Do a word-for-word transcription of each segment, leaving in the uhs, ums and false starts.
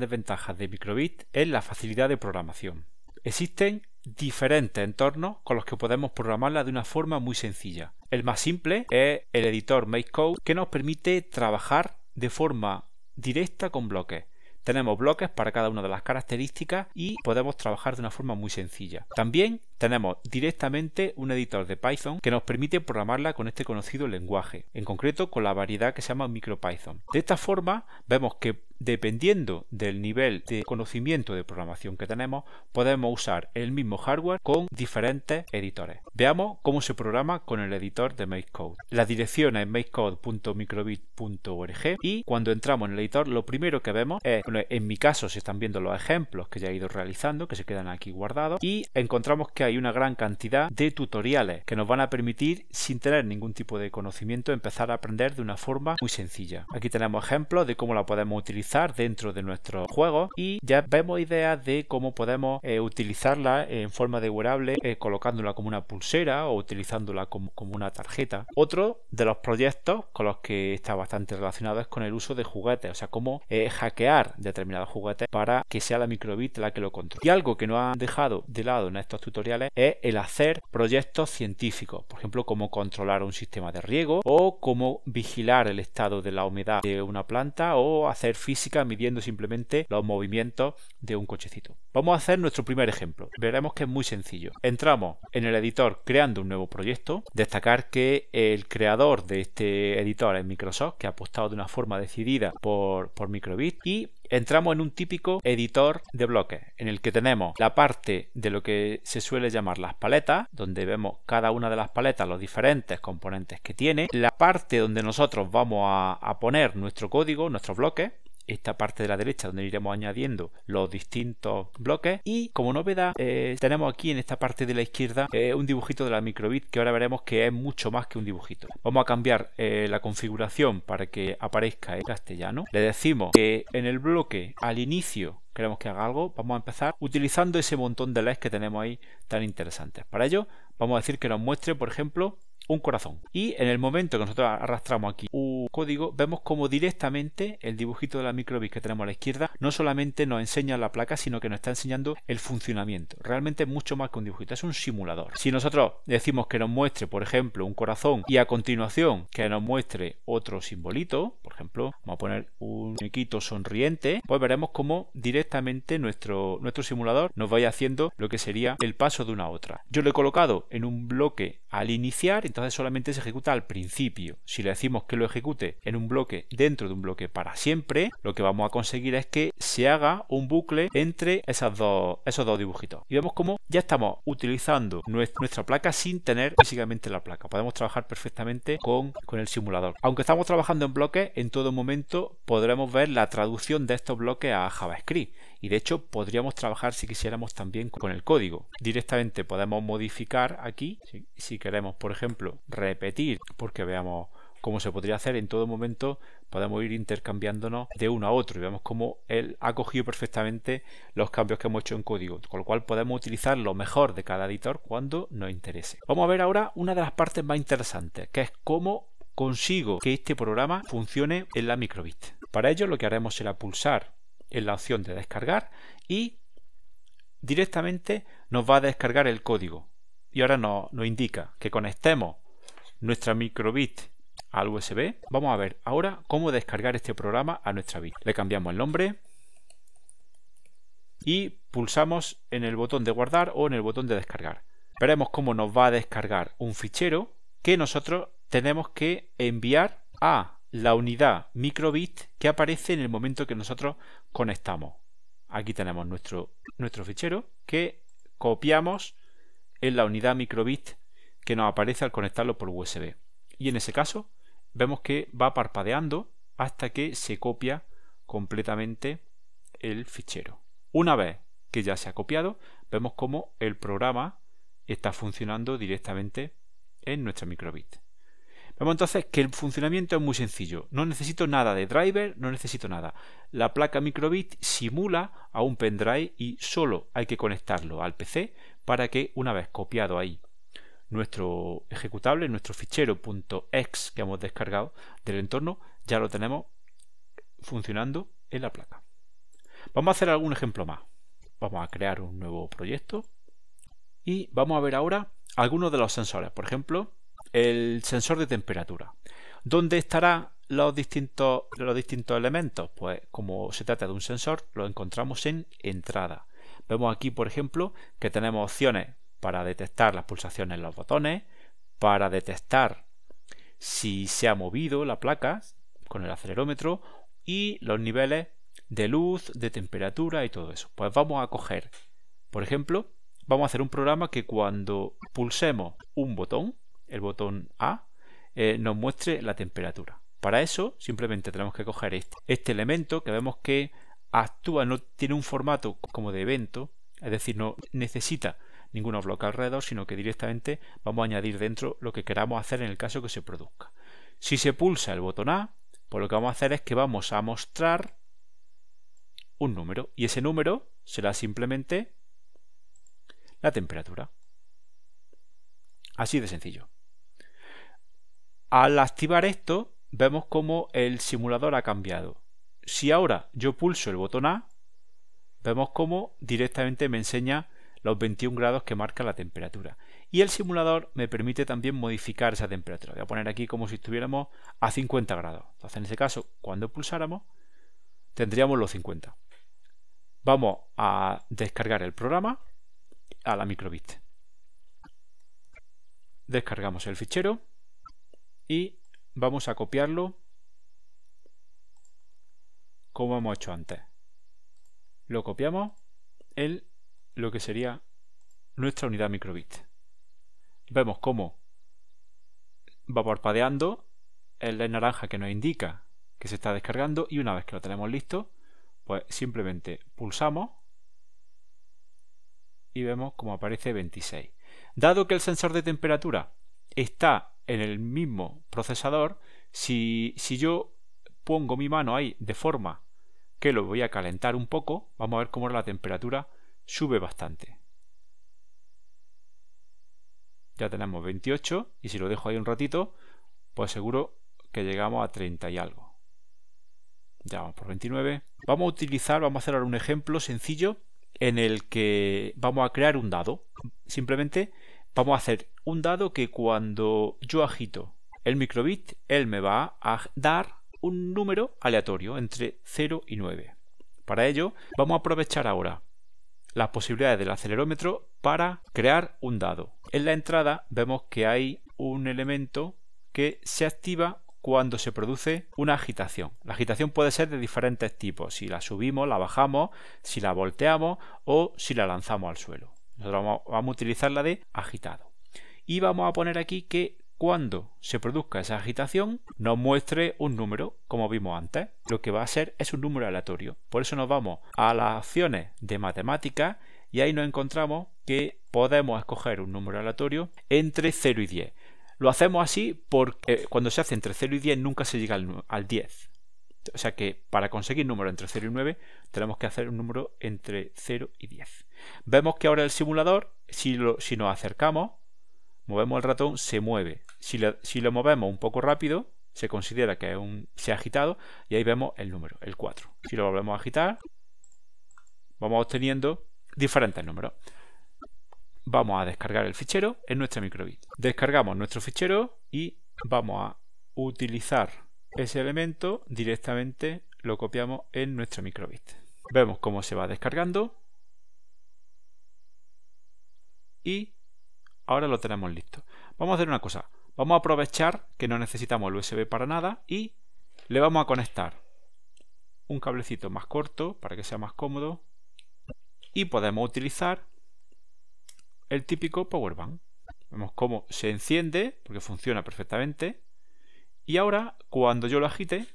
grandes ventajas de micro:bit es la facilidad de programación. Existen diferentes entornos con los que podemos programarla de una forma muy sencilla. El más simple es el editor MakeCode, que nos permite trabajar de forma directa con bloques. Tenemos bloques para cada una de las características y podemos trabajar de una forma muy sencilla. También tenemos directamente un editor de Python que nos permite programarla con este conocido lenguaje, en concreto con la variedad que se llama MicroPython. De esta forma vemos que dependiendo del nivel de conocimiento de programación que tenemos, podemos usar el mismo hardware con diferentes editores. Veamos cómo se programa con el editor de MakeCode. La dirección es makecode punto microbit punto org y cuando entramos en el editor lo primero que vemos es, bueno, en mi caso se están viendo los ejemplos que ya he ido realizando, que se quedan aquí guardados, y encontramos que hay una gran cantidad de tutoriales que nos van a permitir, sin tener ningún tipo de conocimiento, empezar a aprender de una forma muy sencilla. Aquí tenemos ejemplos de cómo la podemos utilizar dentro de nuestros juegos y ya vemos ideas de cómo podemos eh, utilizarla en forma de wearable, eh, colocándola como una pulsera o utilizándola como, como una tarjeta. Otro de los proyectos con los que está bastante relacionado es con el uso de juguetes, o sea, cómo eh, hackear determinados juguetes para que sea la micro:bit la que lo controle. Y algo que no han dejado de lado en estos tutoriales es el hacer proyectos científicos, por ejemplo, cómo controlar un sistema de riego o cómo vigilar el estado de la humedad de una planta o hacer física midiendo simplemente los movimientos de un cochecito. Vamos a hacer nuestro primer ejemplo. Veremos que es muy sencillo. Entramos en el editor creando un nuevo proyecto. Destacar que el creador de este editor es Microsoft, que ha apostado de una forma decidida por, por micro:bit, y entramos en un típico editor de bloques, en el que tenemos la parte de lo que se suele llamar las paletas, donde vemos cada una de las paletas, los diferentes componentes que tiene, la parte donde nosotros vamos a, a poner nuestro código, nuestros bloques, esta parte de la derecha donde iremos añadiendo los distintos bloques, y como novedad eh, tenemos aquí en esta parte de la izquierda eh, un dibujito de la micro:bit, que ahora veremos que es mucho más que un dibujito. Vamos a cambiar eh, la configuración para que aparezca en castellano. Le decimos que en el bloque al inicio queremos que haga algo. Vamos a empezar utilizando ese montón de leds que tenemos ahí tan interesantes. Para ello vamos a decir que nos muestre, por ejemplo, un corazón, y en el momento que nosotros arrastramos aquí un código vemos como directamente el dibujito de la micro:bit que tenemos a la izquierda no solamente nos enseña la placa, sino que nos está enseñando el funcionamiento. Realmente es mucho más que un dibujito, es un simulador. Si nosotros decimos que nos muestre, por ejemplo, un corazón y a continuación que nos muestre otro simbolito, por ejemplo, vamos a poner un muñequito sonriente, pues veremos cómo directamente nuestro, nuestro simulador nos vaya haciendo lo que sería el paso de una a otra. Yo lo he colocado en un bloque al iniciar, entonces Entonces solamente se ejecuta al principio. Si le decimos que lo ejecute en un bloque dentro de un bloque para siempre, lo que vamos a conseguir es que se haga un bucle entre esas dos, esos dos dibujitos. Y vemos cómo ya estamos utilizando nuestra placa sin tener físicamente la placa. Podemos trabajar perfectamente con, con el simulador. Aunque estamos trabajando en bloques, en todo momento podremos ver la traducción de estos bloques a JavaScript. Y de hecho podríamos trabajar, si quisiéramos, también con el código. Directamente podemos modificar aquí, si, si queremos, por ejemplo, repetir, porque veamos cómo se podría hacer. En todo momento podemos ir intercambiándonos de uno a otro y vemos cómo él ha cogido perfectamente los cambios que hemos hecho en código, con lo cual podemos utilizar lo mejor de cada editor cuando nos interese. Vamos a ver ahora una de las partes más interesantes, que es cómo consigo que este programa funcione en la micro:bit. Para ello lo que haremos será pulsar en la opción de descargar y directamente nos va a descargar el código, y ahora nos, nos indica que conectemos nuestra micro:bit al U S B. Vamos a ver ahora cómo descargar este programa a nuestra bit. Le cambiamos el nombre y pulsamos en el botón de guardar o en el botón de descargar. Veremos cómo nos va a descargar un fichero que nosotros tenemos que enviar a la unidad micro:bit que aparece en el momento que nosotros conectamos. Aquí tenemos nuestro, nuestro fichero que copiamos en la unidad micro:bit que nos aparece al conectarlo por U S B. Y en ese caso vemos que va parpadeando hasta que se copia completamente el fichero. Una vez que ya se ha copiado, vemos cómo el programa está funcionando directamente en nuestra micro:bit. Vemos entonces que el funcionamiento es muy sencillo. No necesito nada de driver, no necesito nada. La placa micro:bit simula a un pendrive y solo hay que conectarlo al P C para que, una vez copiado ahí nuestro ejecutable, nuestro fichero .exe que hemos descargado del entorno, ya lo tenemos funcionando en la placa. Vamos a hacer algún ejemplo más. Vamos a crear un nuevo proyecto y vamos a ver ahora algunos de los sensores. Por ejemplo, el sensor de temperatura. ¿Dónde estarán los distintos, los distintos elementos? Pues como se trata de un sensor, lo encontramos en entrada. Vemos aquí, por ejemplo, que tenemos opciones para detectar las pulsaciones en los botones, para detectar si se ha movido la placa con el acelerómetro y los niveles de luz, de temperatura y todo eso. Pues vamos a coger, por ejemplo, vamos a hacer un programa que cuando pulsemos un botón, el botón A, eh, nos muestre la temperatura. Para eso simplemente tenemos que coger este, este elemento que vemos que actúa, no tiene un formato como de evento, es decir, no necesita ninguno bloque alrededor, sino que directamente vamos a añadir dentro lo que queramos hacer en el caso que se produzca. Si se pulsa el botón A, pues lo que vamos a hacer es que vamos a mostrar un número, y ese número será simplemente la temperatura. Así de sencillo. Al activar esto, vemos cómo el simulador ha cambiado. Si ahora yo pulso el botón A, vemos cómo directamente me enseña los veintiún grados que marca la temperatura. Y el simulador me permite también modificar esa temperatura. Voy a poner aquí como si estuviéramos a cincuenta grados. Entonces, en ese caso, cuando pulsáramos, tendríamos los cincuenta. Vamos a descargar el programa a la micro:bit. Descargamos el fichero y vamos a copiarlo como hemos hecho antes. Lo copiamos en lo que sería nuestra unidad micro:bit. Vemos cómo va parpadeando el naranja que nos indica que se está descargando, y una vez que lo tenemos listo, pues simplemente pulsamos y vemos como aparece veintiséis. Dado que el sensor de temperatura está en el mismo procesador, si, si yo pongo mi mano ahí de forma que lo voy a calentar un poco, vamos a ver cómo la temperatura sube bastante. Ya tenemos veintiocho, y si lo dejo ahí un ratito, pues seguro que llegamos a treinta y algo. Ya vamos por veintinueve. Vamos a utilizar, vamos a hacer ahora un ejemplo sencillo en el que vamos a crear un dado. Simplemente vamos a hacer un dado que cuando yo agito el micro:bit, él me va a dar un número aleatorio entre cero y nueve. Para ello vamos a aprovechar ahora las posibilidades del acelerómetro para crear un dado. En la entrada vemos que hay un elemento que se activa cuando se produce una agitación. La agitación puede ser de diferentes tipos: si la subimos, la bajamos, si la volteamos o si la lanzamos al suelo. Nosotros vamos a utilizar la de agitado. Y vamos a poner aquí que cuando se produzca esa agitación nos muestre un número, como vimos antes. Lo que va a ser es un número aleatorio. Por eso nos vamos a las opciones de matemáticas y ahí nos encontramos que podemos escoger un número aleatorio entre cero y diez. Lo hacemos así porque cuando se hace entre cero y diez nunca se llega al diez. O sea que para conseguir números entre cero y nueve tenemos que hacer un número entre cero y diez. Vemos que ahora el simulador, si, lo, si nos acercamos, movemos el ratón, se mueve. Si lo, si lo movemos un poco rápido, se considera que es un, se ha agitado, y ahí vemos el número, el cuatro. Si lo volvemos a agitar, vamos obteniendo diferentes números. Vamos a descargar el fichero en nuestra micro:bit. Descargamos nuestro fichero y vamos a utilizar ese elemento directamente, lo copiamos en nuestro micro:bit. Vemos cómo se va descargando y ahora lo tenemos listo. Vamos a hacer una cosa, vamos a aprovechar que no necesitamos el U S B para nada y le vamos a conectar un cablecito más corto para que sea más cómodo, y podemos utilizar el típico power bank. Vemos cómo se enciende porque funciona perfectamente, y ahora cuando yo lo agite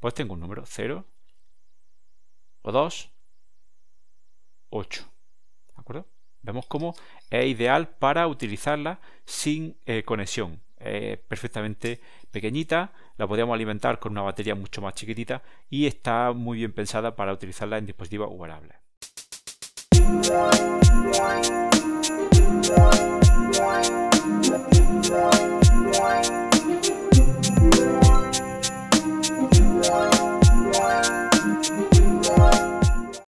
pues tengo un número cero o dos, ocho, ¿de acuerdo? Vemos cómo es ideal para utilizarla sin eh, conexión, eh, perfectamente pequeñita, la podríamos alimentar con una batería mucho más chiquitita y está muy bien pensada para utilizarla en dispositivos wearables.